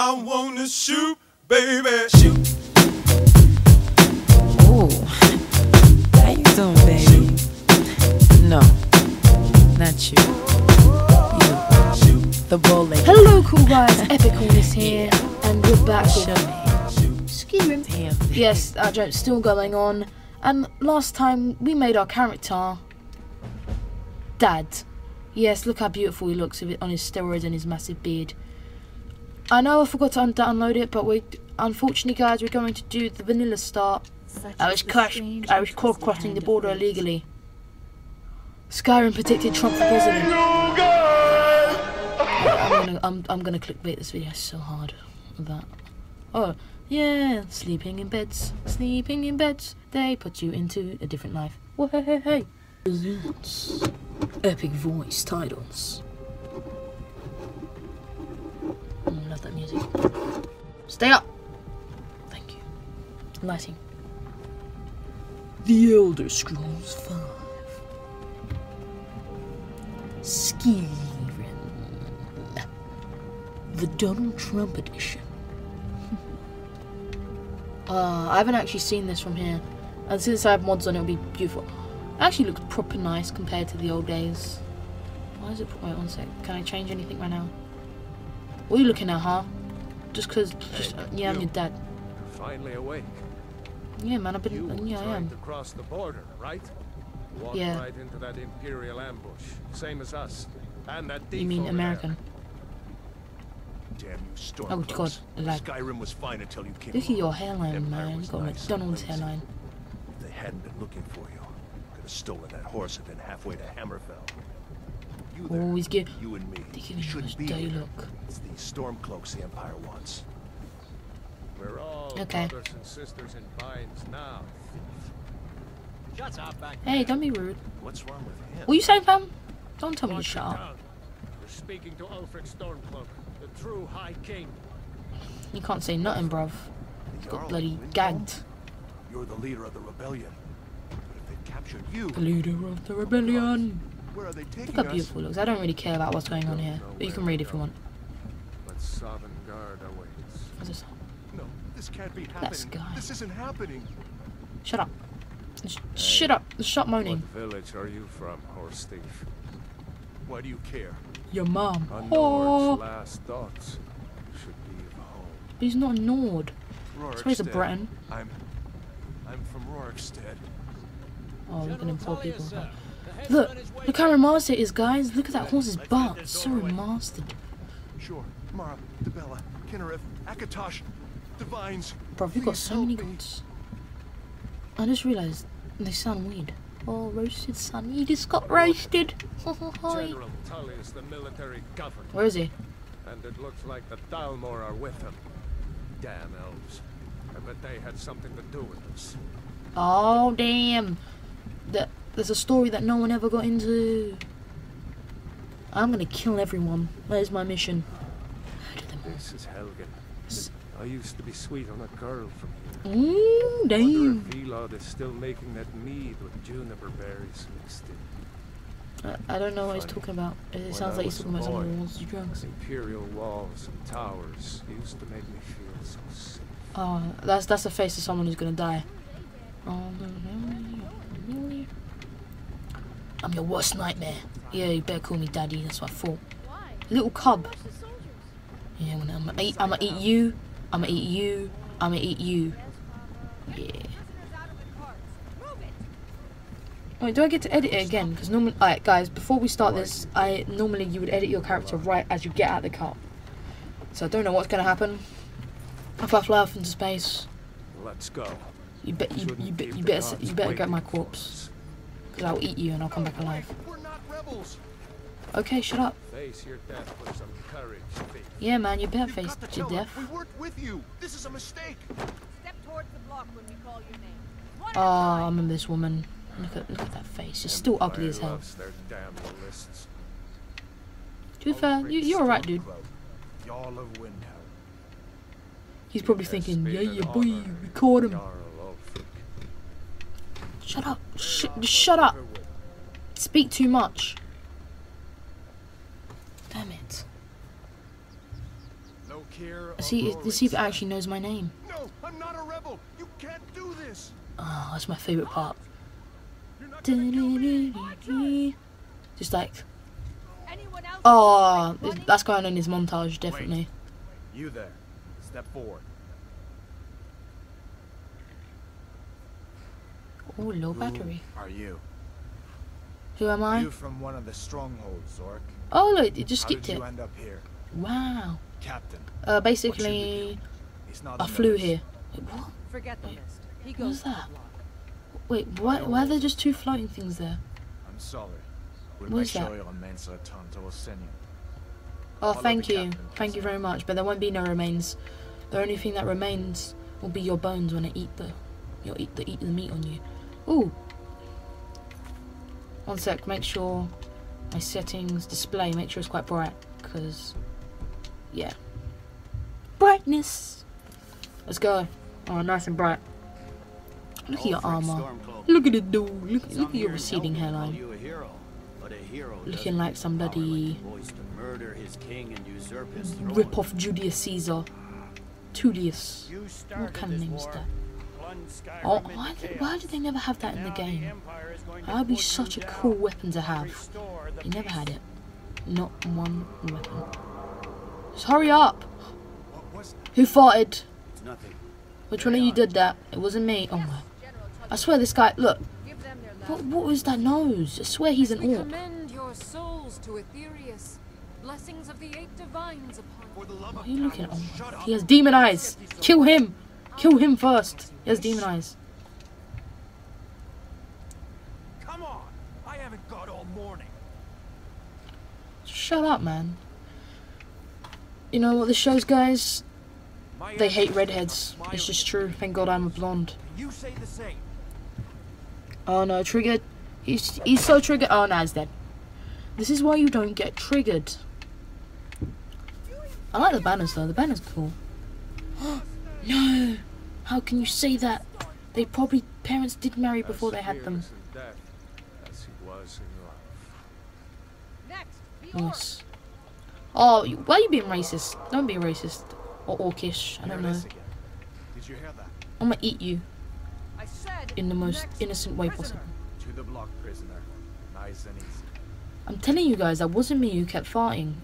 I wanna shoot, baby. Shoot. Ooh. How you doing, baby? Shoot. No. Not you. You. The bow leg. Hello, cool guys. Epicall is here, and we're back. Skyrim. Yes, that joke's still going on. And last time we made our character Dad. Yes, look how beautiful he looks with it on his steroids and his massive beard. I know I forgot to download it, but we unfortunately, guys, we're going to do the vanilla start. I was caught crossing the border illegally. Skyrim predicted Trump for president. I'm gonna clickbait this video so hard on that. Oh yeah, sleeping in beds, they put you into a different life. Hey. Presents epic voice titles. I love that music. Stay up. Thank you. Lighting. The Elder Scrolls 5. Skyrim. The Donald Trump edition. I haven't actually seen this from here, and since I have mods on, it'll be beautiful. It actually looks proper nice compared to the old days. Why is it? Wait, one sec. Can I change anything right now? What are you looking at, huh? Just cause, just, yeah, I'm your dad. You're finally awake. Yeah, man, I've been. Yeah, I am. To cross the border, right? Walked right into that imperial ambush, same as us. And that you mean American? Damn you, Stormcloak. Oh God, like Skyrim was fine until you came. Look at your hairline, man. You've got McDonald's hairline. If they hadn't been looking for you, could have stolen that horse and been halfway to Hammerfell. Always give you and me. They shouldn't be here. Look. It's the Stormcloaks the Empire wants. We're all brothers and sisters in binds now. Shut up, back there. Hey, don't be rude. What's wrong with him? What are you saying, fam? Don't tell me to shut up. You're speaking to Ulfric Stormcloak, the true High King. You can't say nothing, bruv. You've got bloody gagged. You're the leader of the rebellion. But if they captured you, the leader of the rebellion. Where are they taking us? Look how beautiful it looks. I don't really care about what's going on here, but you can read if you want. But Sovngard awaits. What's this? No, this can't be happening. That's Sky. This isn't happening. Shut up. Shut up. Stop moaning. What village are you from, horse thief? Why do you care? Your mom. A Nord's last thoughts should leave home. But he's not a Nord. So he's a Breton. I'm from Rorikstead. Oh, look at him, poor people. Look how remastered it is, guys. Look at that horse's bark. It's so remastered. Sure, Mara, Dibella, Kinnareth, Akatosh, Divines. Bro, we've got so many gods. I just realised they sound weird. Oh, roasted son. He just got roasted. General Tullius, the military governor. Where is he? And it looks like the Thalmor are with him. Damn elves. I bet they had something to do with this. Oh, damn. There's a story that no one ever got into. I'm gonna kill everyone. That is my mission. This is Helgen. I used to be sweet on a girl from here. Mmm, damn. Velod is still making that mead with juniper berries mixed in. I don't know what he's talking about. It sounds like he's talking about some walls. Drugs. Imperial walls and towers used to make me feel so sick. Oh, that's the face of someone who's gonna die. Oh no. I'm your worst nightmare. Yeah, you better call me daddy. That's what I thought. Little cub. Yeah, I'm gonna eat you. I'm gonna eat you. I'm gonna eat you. Yeah. Wait, do I get to edit it again? Because normally, alright, guys, before we start this, you would edit your character right as you get out of the car. So I don't know what's gonna happen. If I fly off into space, let's go. You better get my corpse. I'll eat you and I'll come back alive. We're not rebels. Okay, shut up. Face your death with some courage, baby. Yeah, man, you better face your death. We worked with you. This is a mistake. Step towards the block when we call your name. Oh, I remember this woman. Look at that face. She's still ugly as hell. To be fair, you're alright, dude. He's probably thinking, yeah, boy, we caught him. Shut up. Shut up. Speak too much. Damn it. No See if it actually knows my name. No, I'm not a rebel. You can't do this. Oh, that's my favorite part. Just like, oh, that's going on in his montage, definitely. Wait. You there? Step forward. Oh, low battery. Who are you? Who am I? You from one of the strongholds, Zork. Oh look, it just skipped it. End up here? Wow. Captain. Basically, I flew here. Wait, what? Forget the list. He goes that. Wait, why are there just two floating things there? I'm sorry. We'll what is that? Oh, thank you. Thank you very much. But there won't be no remains. The only thing that remains will be your bones when I eat the meat on you. Ooh. One sec, make sure my settings display, make sure it's quite bright, because yeah. Brightness. Let's go. Oh, nice and bright. Look at your armor. Look at it, dude. Look at your receding hairline. Looking like some bloody rip off Julius Caesar. Tullius. What kind of name is that? Oh, why do they never have that in the game? That would be such a cool weapon to have. They never had it. Not one weapon. Just hurry up! Who farted? Which one of you did that? It wasn't me. Oh my. I swear this guy, look. What was that nose? I swear he's an orc. What are you looking at? Oh my. He has demon eyes. Kill him. Kill him first. He has demon eyes. Come on. I haven't got all morning. Shut up, man. You know what this shows, guys? They hate redheads. It's just true. Thank God I'm a blonde. You say the same. Oh no, triggered. He's so triggered. Oh no, he's dead. This is why you don't get triggered. I like the banners though. The banners are cool. No, how can you say that? They probably parents did marry before they had them. Nice. Oh, why are you being racist? Don't be racist. Or orcish, I don't know. I'm gonna eat you in the most innocent way possible. I'm telling you guys, that wasn't me who kept farting.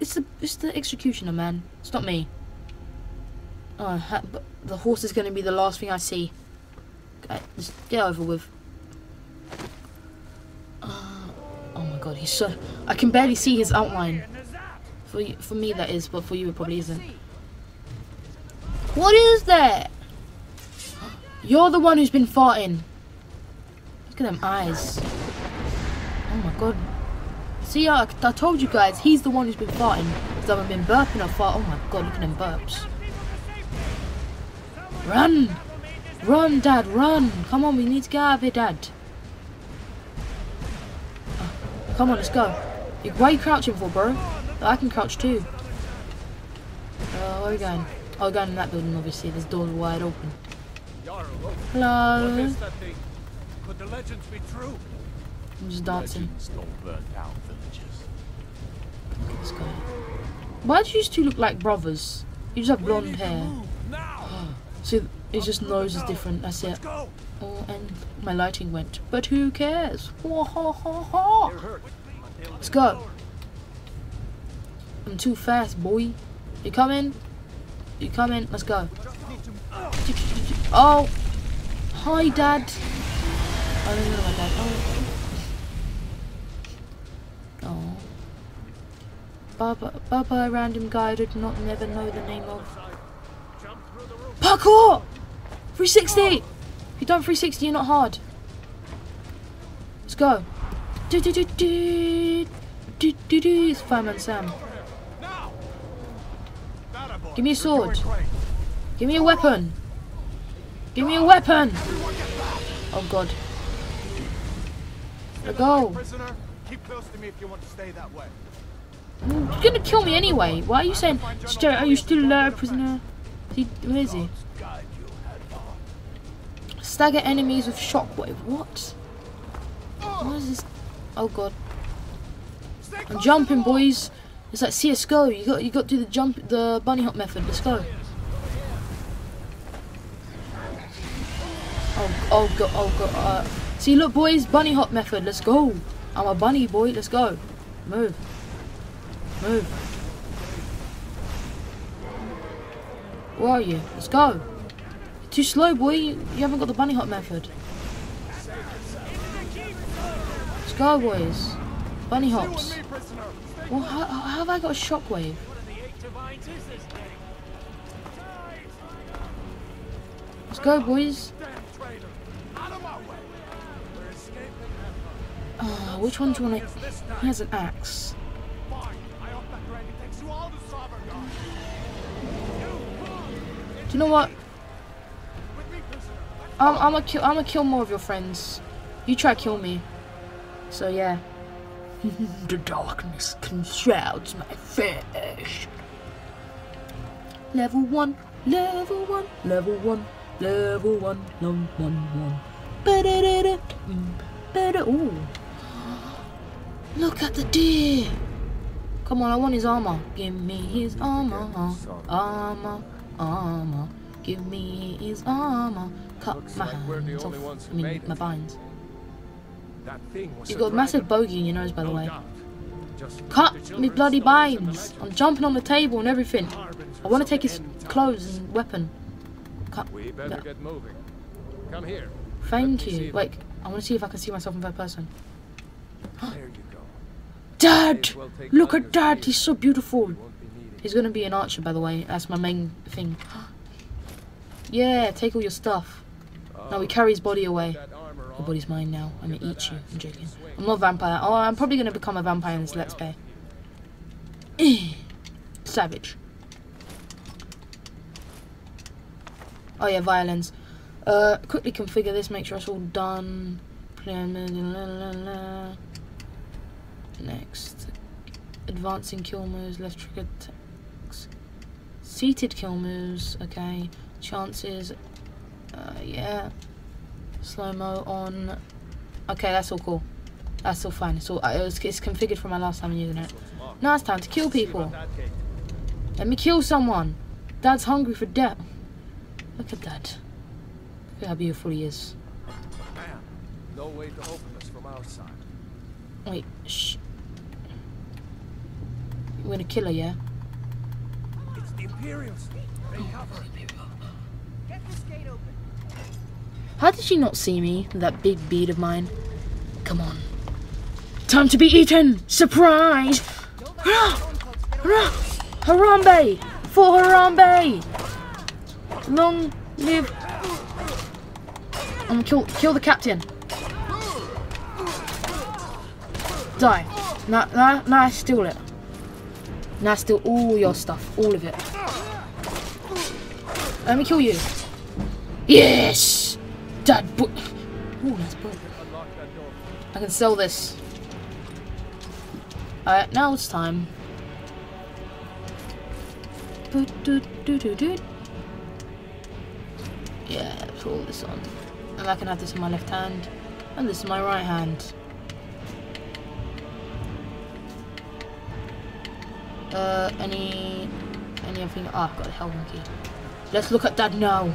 It's the executioner, man. It's not me. Oh, but the horse is gonna be the last thing I see. Okay, just get over with. Oh my God, he's so. I can barely see his outline. For me that is, but for you it probably isn't. What is that? You're the one who's been farting. Look at them eyes. Oh my God. See, I told you guys, he's the one who's been farting. Because I haven't been burping or fart. Oh my God, look at them burps. Run! Run, Dad, run! Come on, we need to get out of here, Dad. Oh, come on, let's go. Why are you crouching for, bro? I can crouch too. Where are we going? Oh, we're going in that building, obviously. This door's wide open. Hello. Could the legends be true? I'm just dancing. Let's go. Why do you two look like brothers? You just have blonde hair. So it's just nose is different. That's it. Oh, and my lighting went. But who cares? Ho ho ho ho! Let's go. I'm too fast, boy. You coming? You coming? Let's go. Oh! Hi, Dad. I don't know my dad. Oh. Oh. Baba, random guy I did not never know the name of. Parkour! 360! If you don't 360, you're not hard. Let's go. It's Fireman Sam. Give me a sword. Give me a weapon. Give me a weapon. Oh God. Let go. You're gonna kill me anyway. Why are you saying, are you still alive, prisoner? Where is he? Stagger enemies with shockwave. What? What is this? Oh God. I'm jumping, boys. It's like CSGO. You got to do the jump, the bunny hop method. Let's go. Oh god. See, look, boys, bunny hop method. Let's go. I'm a bunny boy. Let's go. Move. Move. Where are you? Let's go. You're too slow, boy. You haven't got the bunny hop method. Let's go, boys. Bunny hops. Well, how have I got a shockwave? Let's go, boys. Oh, which one do you want to... He has an axe. Do you know what? I'm gonna kill more of your friends. You try to kill me. So, yeah. The darkness shrouds my face. Level one. Look at the deer. Come on, I want his armor. Give me his armor. Armor. Give me his armor. Cut my hands off. I mean, my binds. He's got a massive bogey in your nose, by the way. Cut me bloody binds! I'm jumping on the table and everything. I want to take his clothes and weapon. Cut. No. Thank you. Wait, I want to see if I can see myself in third person. Dad! Look at Dad! He's so beautiful! He's gonna be an archer, by the way. That's my main thing. Yeah, take all your stuff. No, we carry his body away. Your body's mine now. I'm gonna eat you. I'm joking. I'm not a vampire. Oh, I'm probably gonna become a vampire in this Let's Play. Savage. Oh yeah, violence. Quickly configure this. Make sure it's all done. Next. Advancing kill moves. Left trigger attacks. Seated kill moves. Okay. Chances. Yeah. Slow-mo on. Okay, that's all cool. That's all fine. It's all it's configured from my last time using it. Now it's time to kill people. Let me kill someone. Dad's hungry for death. Look at Dad. Look at how beautiful he is. No way to open this from outside. Wait, shh. You're gonna kill her, yeah? It's the Imperials. They cover it. Get this gate open. How did she not see me with that big bead of mine? Come on. Time to be eaten! Surprise! Harambe! For Harambe! Long live... I'm gonna kill the captain. Die. Nah, I steal it. Nah, I steal all your stuff. All of it. Let me kill you. Yes! Dad, book. Ooh, that's broken. I can sell this. Alright, now it's time. Yeah, put all this on. And I can have this in my left hand. And this in my right hand. Any other thing? Ah, I've got a Helgen key. Let's look at Dad now.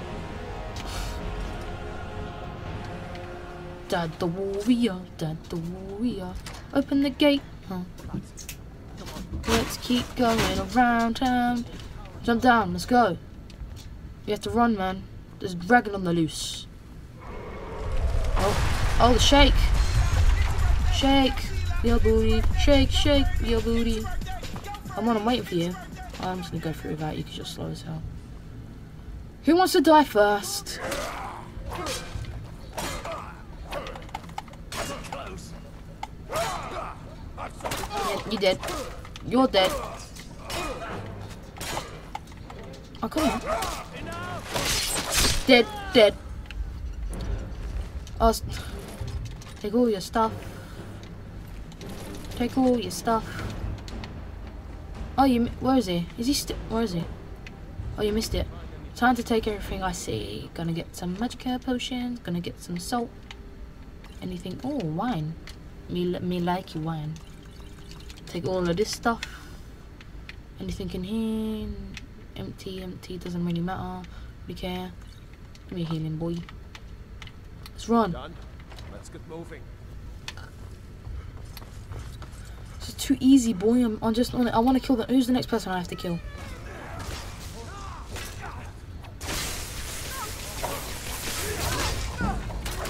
Dad the warrior, Dad the warrior. Open the gate. Huh. Let's keep going around town. Jump down, let's go. You have to run, man. There's a dragon on the loose. Oh, the shake. Shake your booty. Shake your booty. I'm on, I'm waiting for you. I'm just gonna go through without you because you're slow as hell. Who wants to die first? You dead. You're dead. Oh, come on. Dead. Oh, take all your stuff. Take all your stuff. Oh, you... Where is he? Is he still... Where is he? Oh, you missed it. Time to take everything I see. Gonna get some Magicka potions. Gonna get some salt. Anything... Oh, wine. Me like you wine. Take all of this stuff. Anything in here? Empty, empty, doesn't really matter. We care. Give me a healing, boy. Let's run. Done. Let's get moving. This is too easy, boy. I want to kill the. Who's the next person I have to kill?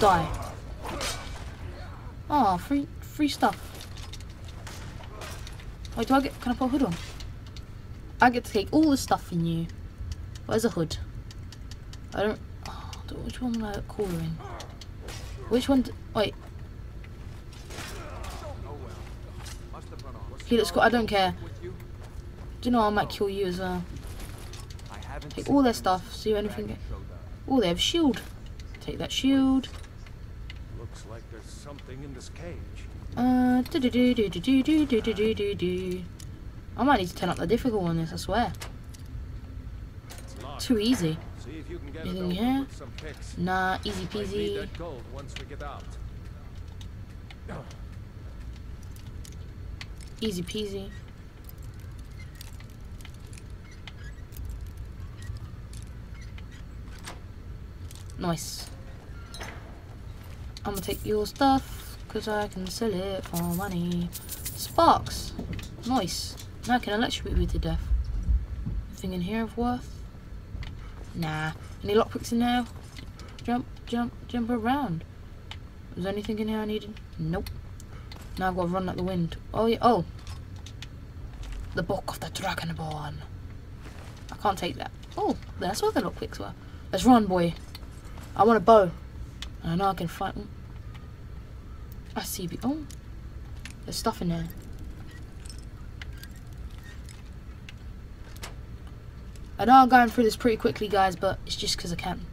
Die. Oh, free stuff. Wait, do I get? Can I put a hood on? I get to take all the stuff in you. Where's a hood? I don't. Oh, which one am I calling? Which one? Wait. He looks cool. I don't care. Do you know I might kill you as well? Take all their stuff. See anything? Oh, they have a shield. Take that shield. Looks like there's something in this cage. I might need to turn up the difficult on this, I swear. Too easy. Anything here? Nah, easy peasy. Easy peasy. Nice. I'm gonna take your stuff because I can sell it for money. Sparks. Nice. Now I can electrocute you to death. Anything in here of worth? Nah. Any lockpicks in there? Jump, jump, jump around. Was there anything in here I needed? Nope. Now I've got to run like the wind. Oh yeah. Oh. The book of the Dragonborn. I can't take that. Oh, that's where the lockpicks were. Let's run, boy. I want a bow. I know I can fight. I see. Oh, there's stuff in there. I know I'm going through this pretty quickly, guys, but it's just because I can.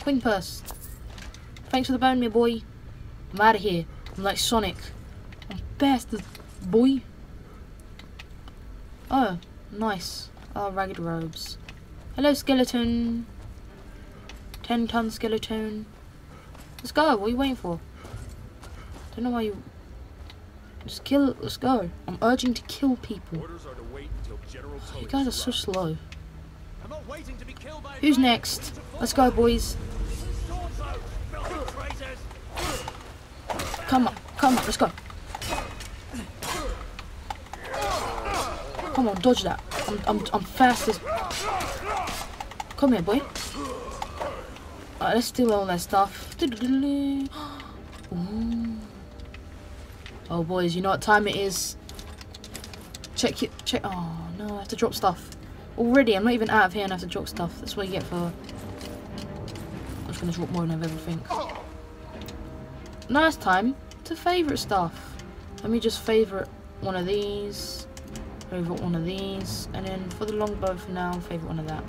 Queen purse. Thanks for the bone, me boy. I'm out of here. I'm like Sonic. I'm bastard, boy. Oh, nice. Oh, ragged robes. Hello, skeleton. 10-ton skeleton. Let's go. What are you waiting for? Don't know why you. Just kill. Let's go. I'm urging to kill people. Are to wait until General Tullius. You guys are so slow. I'm not waiting to be killed by. Who's next? Let's go, boys. Come on. Come on. Let's go. Come on. Dodge that. I'm fast as. Come here, boy. Alright, let's steal all that stuff. Ooh. Oh boys, you know what time it is. Check it. Check. Oh no, I have to drop stuff. Already, I'm not even out of here and I have to drop stuff. That's what you get for. I'm just gonna drop more than everything. Now it's time to favourite stuff. Let me just favourite one of these. Favourite one of these. And then for the longbow for now, favourite one of that.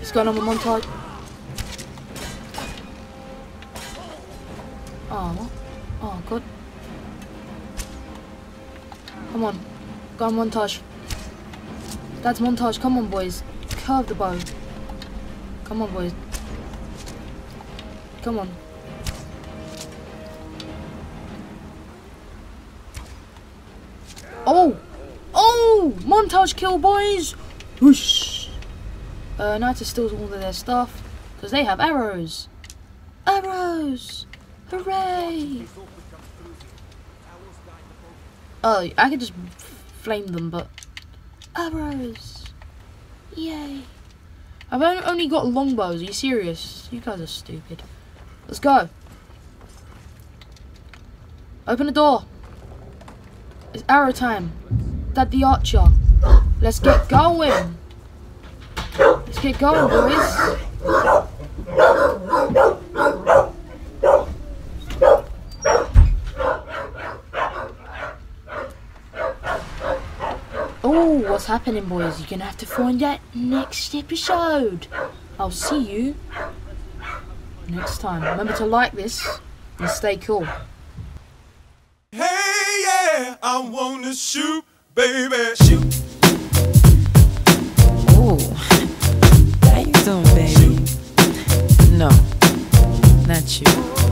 It's going on the montage. Oh, oh god! Come on, go on montage. That's montage. Come on, boys. Curve the bow. Come on, boys. Come on. Oh, oh! Montage kill, boys. Whoosh. Now to steal all of their stuff because they have arrows. Arrows! Hooray! Oh, I could just flame them, but arrows! Yay! I've only got longbows. Are you serious? You guys are stupid. Let's go. Open the door. It's arrow time. Dad the archer. Let's get going. Let's get going, boys. Oh, what's happening, boys? You're gonna have to find out next episode. I'll see you next time. Remember to like this and stay cool. Hey, yeah, I wanna shoot, baby, shoot. Don't, baby. No, not you.